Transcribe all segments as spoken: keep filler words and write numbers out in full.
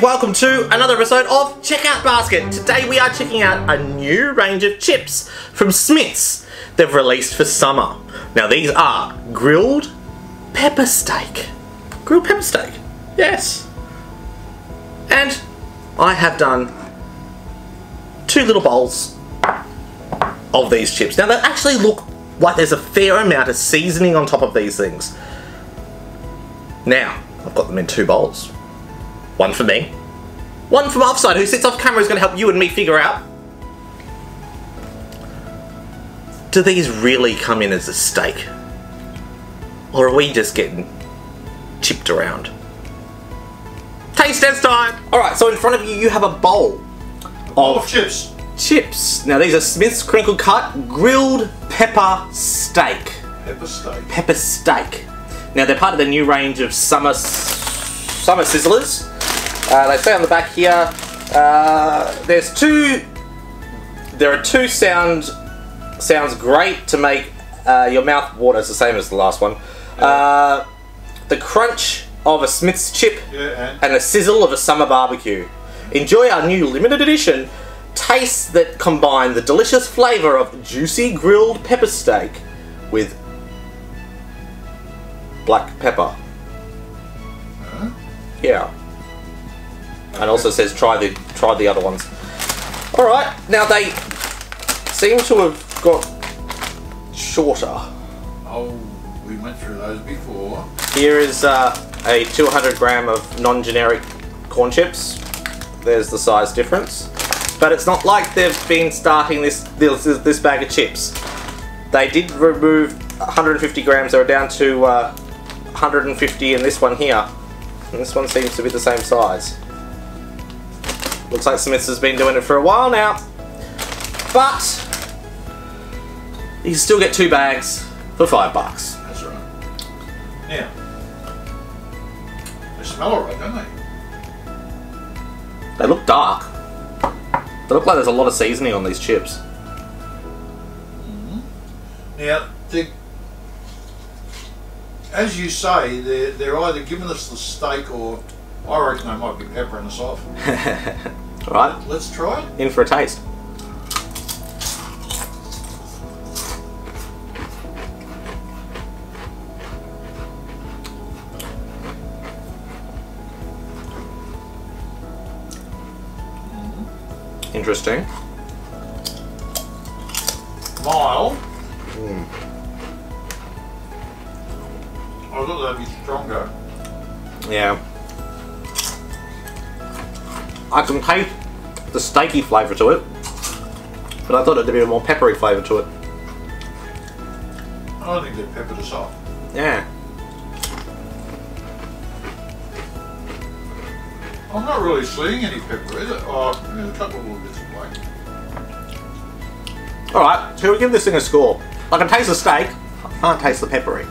and welcome to another episode of Checkout Basket. Today we are checking out a new range of chips from Smiths they've released for summer. Now these are grilled pepper steak. Grilled pepper steak, yes. And I have done two little bowls of these chips. Now they actually look like there's a fair amount of seasoning on top of these things. Now, I've got them in two bowls. One for me. One from offside, who sits off camera, is going to help you and me figure out. Do these really come in as a steak? Or are we just getting chipped around? Taste test time! Alright, so in front of you, you have a bowl of, of chips. Chips. Now these are Smith's crinkle cut grilled pepper steak. Pepper steak. Pepper steak. Now they're part of the new range of summer summer sizzlers. Uh, they say on the back here, uh, there's two. There are two sounds sounds great to make uh, your mouth water. It's the same as the last one. Yeah. Uh, the crunch of a Smith's chip, yeah, and, and the sizzle of a summer barbecue. Enjoy our new limited edition tastes that combine the delicious flavour of juicy grilled pepper steak with black pepper. Huh? Yeah. And also says try the try the other ones. All right. Now they seem to have got shorter. Oh, we went through those before. Here is uh, a two hundred gram of non-generic corn chips. There's the size difference, but it's not like they've been starting this this, this bag of chips. They did remove one hundred fifty grams. They were down to uh, one hundred fifty in this one here, and this one seems to be the same size. Looks like Smiths has been doing it for a while now, but you can still get two bags for five bucks. That's right. Now, they smell alright, don't they? They look dark. They look like there's a lot of seasoning on these chips. Mm-hmm. Now, the, as you say, they're, they're either giving us the steak or I reckon I might be peppering us off. Alright. Let's try it. In for a taste. Mm. Interesting. Mild. Mm. I thought they'd be stronger. Yeah. I can taste the steaky flavour to it, but I thought it'd be a more peppery flavour to it. I don't think they peppered us off. Yeah. I'm not really seeing any pepper, is it? Oh, there's a couple of little bits of white. Alright, so we give this thing a score. I can taste the steak, I can't taste the peppery.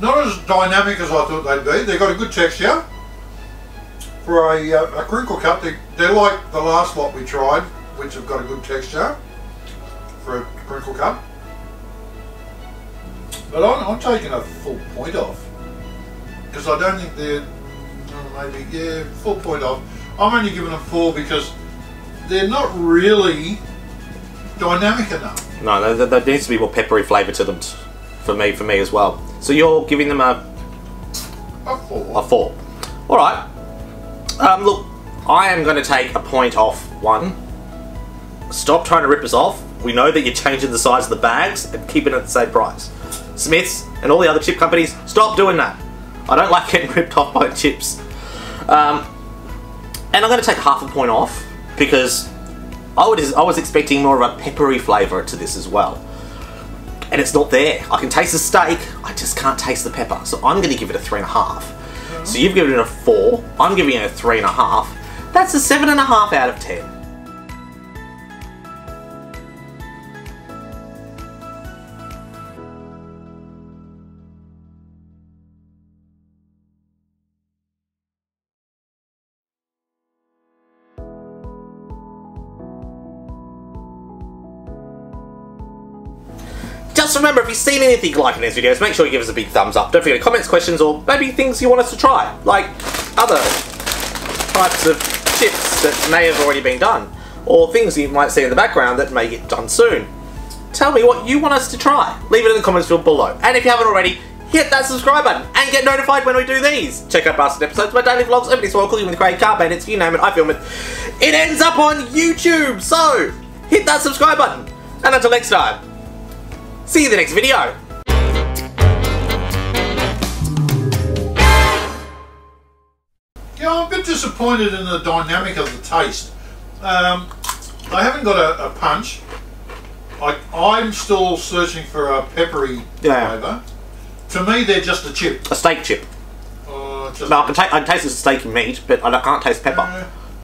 Not as dynamic as I thought they'd be. They've got a good texture. For a, uh, a crinkle cut, they, they're like the last lot we tried, which have got a good texture for a crinkle cut. But I'm, I'm taking a full point off, because I don't think they're, oh, maybe, yeah, full point off. I'm only giving them four because they're not really dynamic enough. No, there, there needs to be more peppery flavour to them. For me, for me as well. So you're giving them a a four. A four. All right. Um, look, I am going to take a point off one. Stop trying to rip us off. We know that you're changing the size of the bags and keeping it at the same price. Smiths and all the other chip companies, stop doing that. I don't like getting ripped off by chips. Um, and I'm going to take half a point off because I was I was expecting more of a peppery flavour to this as well. And it's not there. I can taste the steak, I just can't taste the pepper. So I'm gonna give it a three and a half. Mm-hmm. So you've given it a four, I'm giving it a three and a half. That's a seven and a half out of ten. Just remember, if you've seen anything you like in these videos, make sure you give us a big thumbs up. Don't forget to comments, questions, or maybe things you want us to try, like other types of chips that may have already been done, or things you might see in the background that may get done soon. Tell me what you want us to try. Leave it in the comments field below. And if you haven't already, hit that subscribe button and get notified when we do these. Check out Basket episodes, my daily vlogs, everything's well, cooking with great car bandits, you name it, I film it. It ends up on YouTube, so hit that subscribe button. And until next time, see you in the next video. Yeah, I'm a bit disappointed in the dynamic of the taste. Um, I haven't got a, a punch. I, I'm still searching for a peppery yeah. flavour. To me, they're just a chip. A steak chip. Uh, just no, I can, ta I can taste the steak and meat, but I can't taste pepper. Uh,